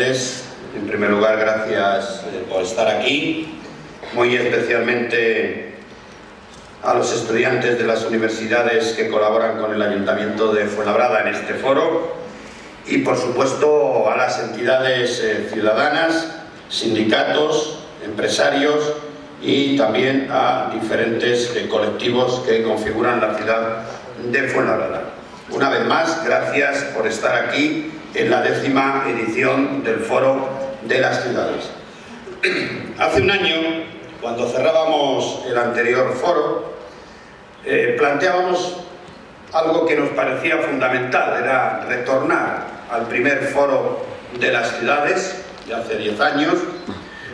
tardes. En primer lugar, gracias por estar aquí, muy especialmente a los estudiantes de las universidades que colaboran con el Ayuntamiento de Fuenlabrada en este foro y, por supuesto, a las entidades ciudadanas, sindicatos, empresarios y también a diferentes colectivos que configuran la ciudad de Fuenlabrada. Una vez más, gracias por estar aquí en la 10ª edición del Foro de las Ciudades. Hace un año, cuando cerrábamos el anterior foro, planteábamos algo que nos parecía fundamental, era retornar al primer Foro de las Ciudades de hace 10 años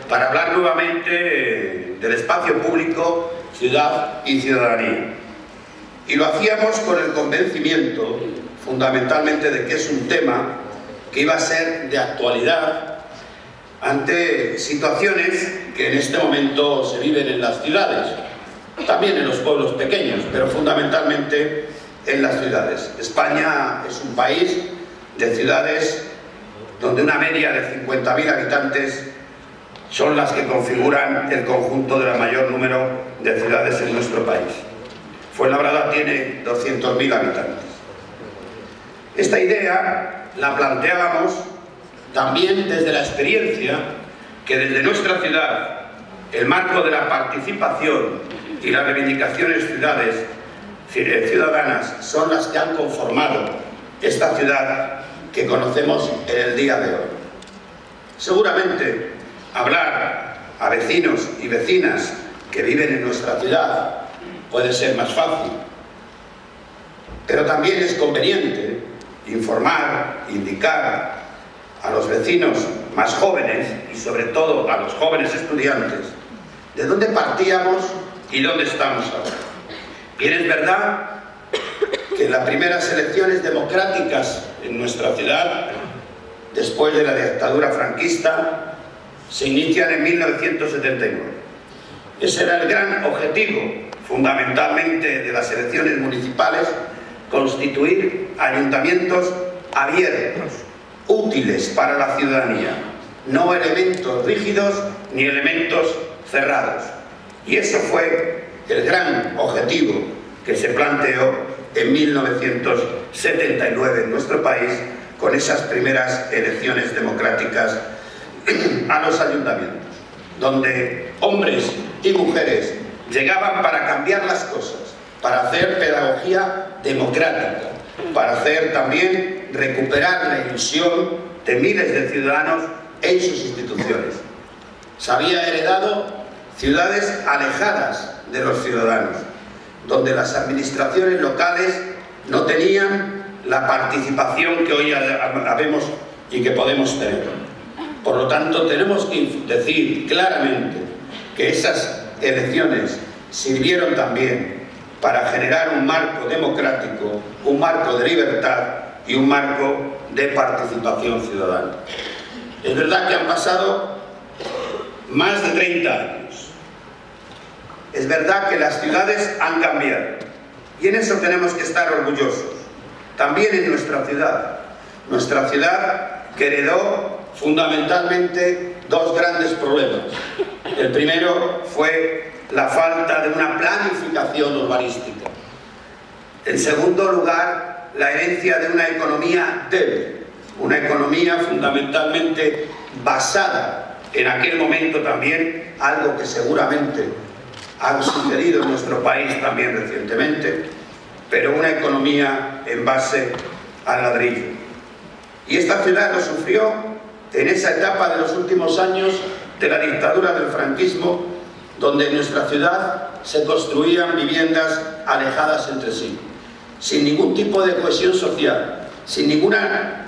para hablar nuevamente del espacio público, ciudad y ciudadanía. Y lo hacíamos con el convencimiento, fundamentalmente, de que es un tema que iba a ser de actualidad ante situaciones que en este momento se viven en las ciudades, también en los pueblos pequeños, pero fundamentalmente en las ciudades. España es un país de ciudades donde una media de 50.000 habitantes son las que configuran el conjunto del mayor número de ciudades en nuestro país. Fuenlabrada tiene 200.000 habitantes. Esta idea la planteábamos también desde la experiencia que desde nuestra ciudad, el marco de la participación y las reivindicaciones ciudadanas son las que han conformado esta ciudad que conocemos en el día de hoy. Seguramente hablar a vecinos y vecinas que viven en nuestra ciudad puede ser más fácil, pero también es conveniente informar, indicar a los vecinos más jóvenes y sobre todo a los jóvenes estudiantes de dónde partíamos y dónde estamos ahora. Bien, es verdad que las primeras elecciones democráticas en nuestra ciudad, después de la dictadura franquista, se inician en 1979. Ese era el gran objetivo, fundamentalmente, de las elecciones municipales: constituir ayuntamientos abiertos, útiles para la ciudadanía, no elementos rígidos ni elementos cerrados. Y eso fue el gran objetivo que se planteó en 1979 en nuestro país con esas primeras elecciones democráticas a los ayuntamientos, donde hombres y mujeres llegaban para cambiar las cosas, para hacer pedagogía democrática, para hacer también recuperar la ilusión de miles de ciudadanos en sus instituciones. Se había heredado ciudades alejadas de los ciudadanos, donde las administraciones locales no tenían la participación que hoy habemos y que podemos tener. Por lo tanto, tenemos que decir claramente que esas elecciones sirvieron también para generar un marco democrático, un marco de libertad y un marco de participación ciudadana. Es verdad que han pasado más de 30 años. Es verdad que las ciudades han cambiado y en eso tenemos que estar orgullosos. También en nuestra ciudad que heredó fundamentalmente dos grandes problemas. El primero fue la falta de una planificación urbanística. En segundo lugar, la herencia de una economía débil, una economía fundamentalmente basada en aquel momento también, algo que seguramente ha sucedido en nuestro país también recientemente, pero una economía en base al ladrillo. Y esta ciudad lo sufrió en esa etapa de los últimos años de la dictadura del franquismo, donde en nuestra ciudad se construían viviendas alejadas entre sí, sin ningún tipo de cohesión social, sin ninguna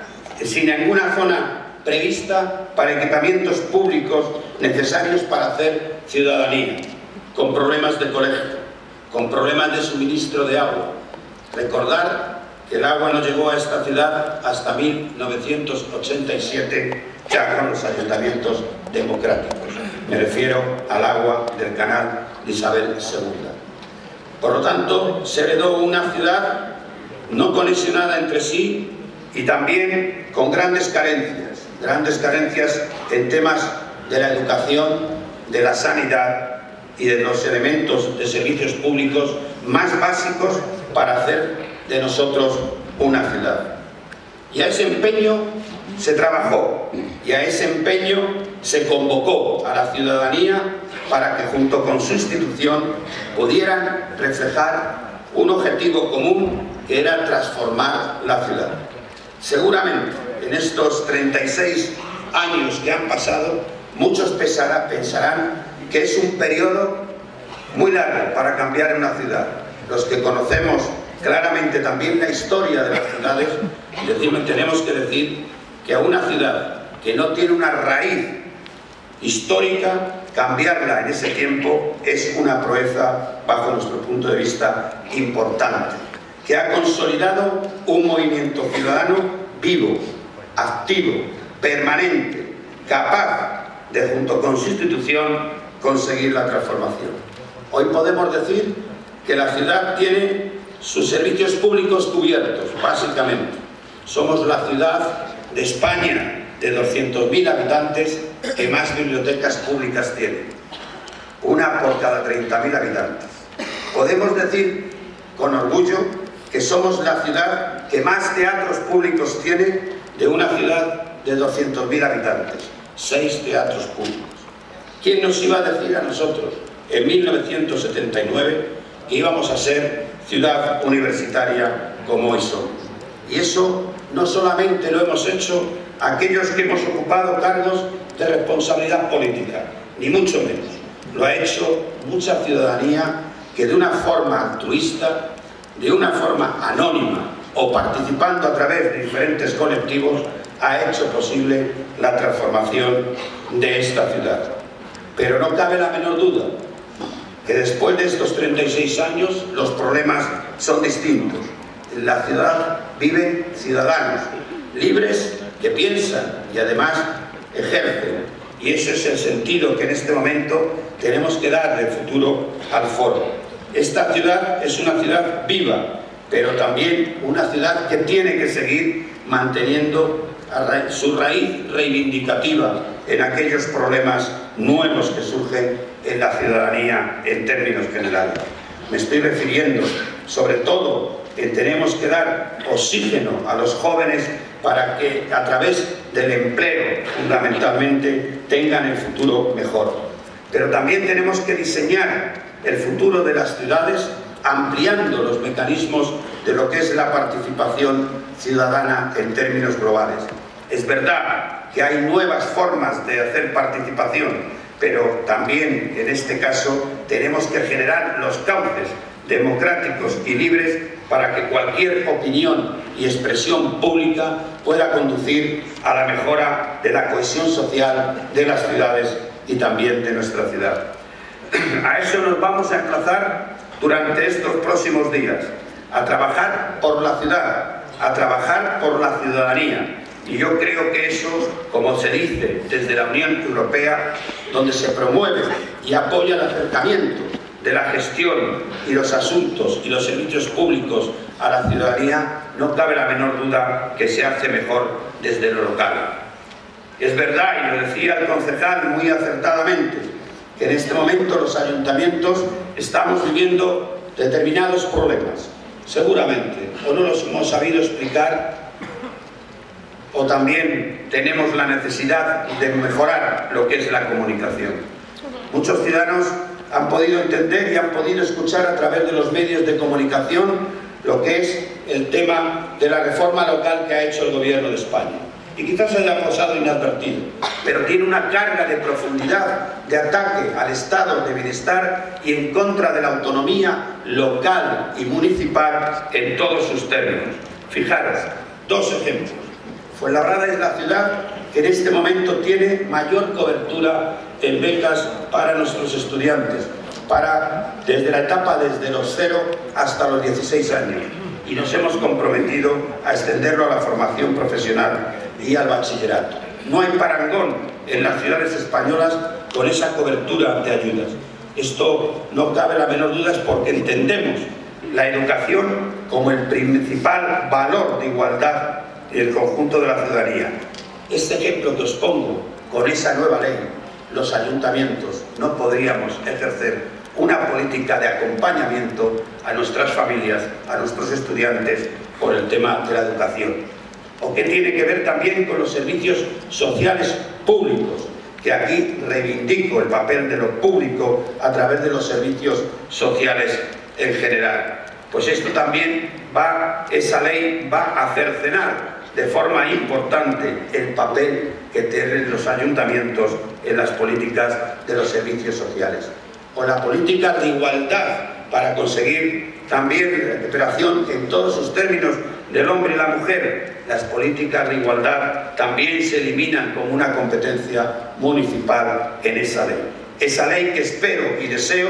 zona prevista para equipamientos públicos necesarios para hacer ciudadanía, con problemas de colegio, con problemas de suministro de agua. Recordar que el agua no llegó a esta ciudad hasta 1987, ya con los ayuntamientos democráticos. Me refiero al agua del canal de Isabel II. Por lo tanto, se heredó una ciudad no conexionada entre sí y también con grandes carencias, grandes carencias en temas de la educación, de la sanidad y de los elementos de servicios públicos más básicos para hacer de nosotros una ciudad. Y a ese empeño se trabajó y a ese empeño se convocó a la ciudadanía para que junto con su institución pudieran reflejar un objetivo común que era transformar la ciudad. Seguramente en estos 36 años que han pasado muchos pensarán que es un periodo muy largo para cambiar una ciudad. Los que conocemos claramente también la historia de las ciudades tenemos que decir que a una ciudad que no tiene una raíz histórica, cambiarla en ese tiempo es una proeza, bajo nuestro punto de vista, importante, que ha consolidado un movimiento ciudadano vivo, activo, permanente, capaz de, junto con su institución, conseguir la transformación. Hoy podemos decir que la ciudad tiene sus servicios públicos cubiertos, básicamente. Somos la ciudad de España de 200.000 habitantes que más bibliotecas públicas tiene, una por cada 30.000 habitantes. Podemos decir con orgullo que somos la ciudad que más teatros públicos tiene de una ciudad de 200.000 habitantes, 6 teatros públicos. ¿Quién nos iba a decir a nosotros en 1979 que íbamos a ser ciudad universitaria como hoy somos? Y eso no solamente lo hemos hecho aquellos que hemos ocupado cargos de responsabilidad política, ni mucho menos. Lo ha hecho mucha ciudadanía que de una forma altruista, de una forma anónima o participando a través de diferentes colectivos, ha hecho posible la transformación de esta ciudad. Pero no cabe la menor duda que después de estos 36 años los problemas son distintos. En la ciudad viven ciudadanos libres que piensan y además ejercen, y ese es el sentido que en este momento tenemos que dar de futuro al foro. Esta ciudad es una ciudad viva, pero también una ciudad que tiene que seguir manteniendo su raíz reivindicativa en aquellos problemas nuevos que surgen en la ciudadanía en términos generales. Me estoy refiriendo sobre todo que tenemos que dar oxígeno a los jóvenes para que a través del empleo fundamentalmente tengan el futuro mejor. Pero también tenemos que diseñar el futuro de las ciudades ampliando los mecanismos de lo que es la participación ciudadana en términos globales. Es verdad que hay nuevas formas de hacer participación, pero también en este caso tenemos que generar los cauces democráticos y libres para que cualquier opinión y expresión pública pueda conducir a la mejora de la cohesión social de las ciudades y también de nuestra ciudad. A eso nos vamos a emplazar durante estos próximos días, a trabajar por la ciudad, a trabajar por la ciudadanía. Y yo creo que eso, como se dice desde la Unión Europea, donde se promueve y apoya el acercamiento de la gestión y los asuntos y los servicios públicos a la ciudadanía, no cabe la menor duda que se hace mejor desde lo local. Es verdad, y lo decía el concejal muy acertadamente, que en este momento los ayuntamientos estamos viviendo determinados problemas, seguramente, o no los hemos sabido explicar, o también tenemos la necesidad de mejorar lo que es la comunicación. Muchos ciudadanos han podido entender y han podido escuchar a través de los medios de comunicación lo que es el tema de la reforma local que ha hecho el Gobierno de España. Y quizás haya pasado inadvertido, pero tiene una carga de profundidad, de ataque al estado de bienestar y en contra de la autonomía local y municipal en todos sus términos. Fijaros, dos ejemplos. Fuenlabrada es la ciudad que en este momento tiene mayor cobertura en becas para nuestros estudiantes, desde la etapa desde los 0 hasta los 16 años. Y nos hemos comprometido a extenderlo a la formación profesional y al bachillerato. No hay parangón en las ciudades españolas con esa cobertura de ayudas. Esto no cabe la menor duda, es porque entendemos la educación como el principal valor de igualdad del conjunto de la ciudadanía. Este ejemplo que os pongo con esa nueva ley, los ayuntamientos no podríamos ejercer una política de acompañamiento a nuestras familias, a nuestros estudiantes, por el tema de la educación. O que tiene que ver también con los servicios sociales públicos, que aquí reivindico el papel de lo público a través de los servicios sociales en general. Pues esto también va, esa ley va a cercenar de forma importante el papel que tienen los ayuntamientos en las políticas de los servicios sociales. O la política de igualdad para conseguir también la recuperación en todos sus términos del hombre y la mujer. Las políticas de igualdad también se eliminan como una competencia municipal en esa ley. Esa ley que espero y deseo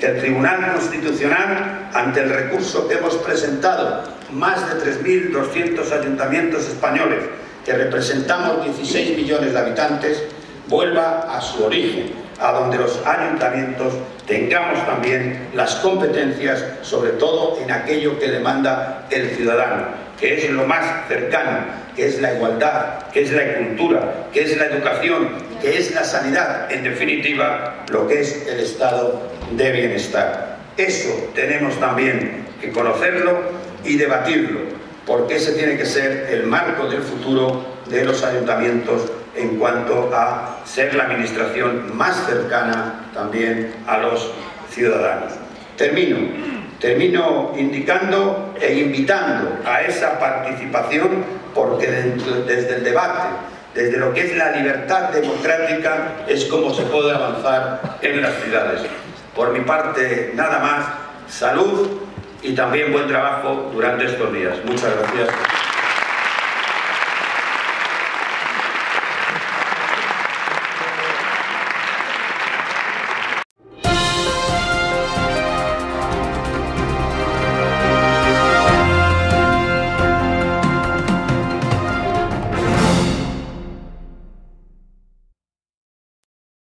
que el Tribunal Constitucional, ante el recurso que hemos presentado, más de 3.200 ayuntamientos españoles, que representamos 16 millones de habitantes, vuelva a su origen, a donde los ayuntamientos tengamos también las competencias, sobre todo en aquello que demanda el ciudadano, que es lo más cercano, que es la igualdad, que es la cultura, que es la educación, que es la sanidad, en definitiva, lo que es el estado de bienestar. Eso tenemos también que conocerlo y debatirlo, porque ese tiene que ser el marco del futuro de los ayuntamientos en cuanto a ser la administración más cercana también a los ciudadanos. Termino indicando e invitando a esa participación, porque desde el debate, desde lo que es la libertad democrática, es como se puede avanzar en las ciudades. Por mi parte, nada más. Salud y también buen trabajo durante estos días. Muchas gracias.